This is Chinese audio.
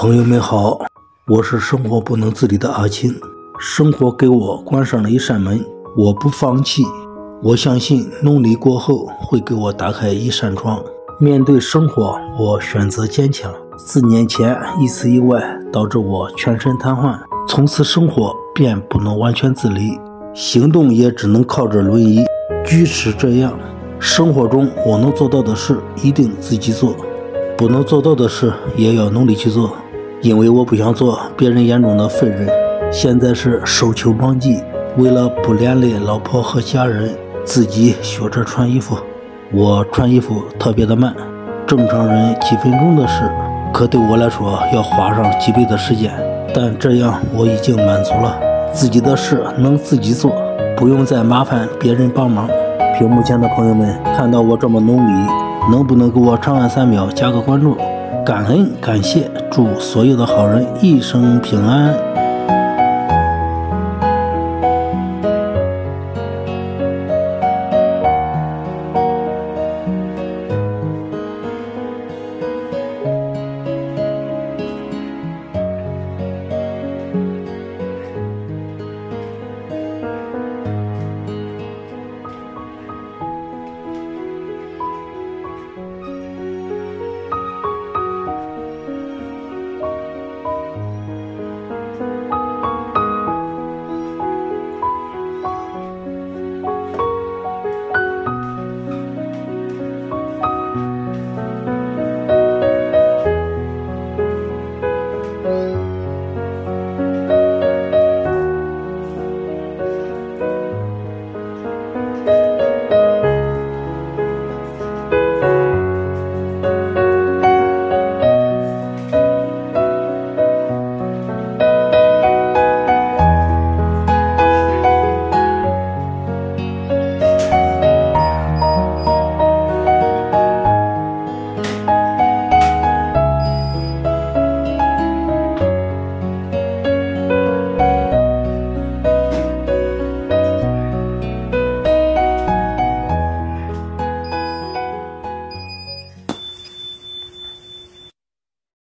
朋友们好，我是生活不能自理的阿青。生活给我关上了一扇门，我不放弃，我相信努力过后会给我打开一扇窗。面对生活，我选择坚强。4年前一次意外导致我全身瘫痪，从此生活便不能完全自理，行动也只能靠着轮椅。即使这样，生活中我能做到的事一定自己做，不能做到的事也要努力去做，因为我不想做别人眼中的废人。现在是手球帮季，为了不连累老婆和家人，自己学着穿衣服。我穿衣服特别的慢，正常人几分钟的事，可对我来说要花上几倍的时间，但这样我已经满足了。自己的事能自己做，不用再麻烦别人帮忙。屏幕前的朋友们，看到我这么努力，能不能给我长按3秒加个关注？感恩感谢，祝所有的好人一生平安。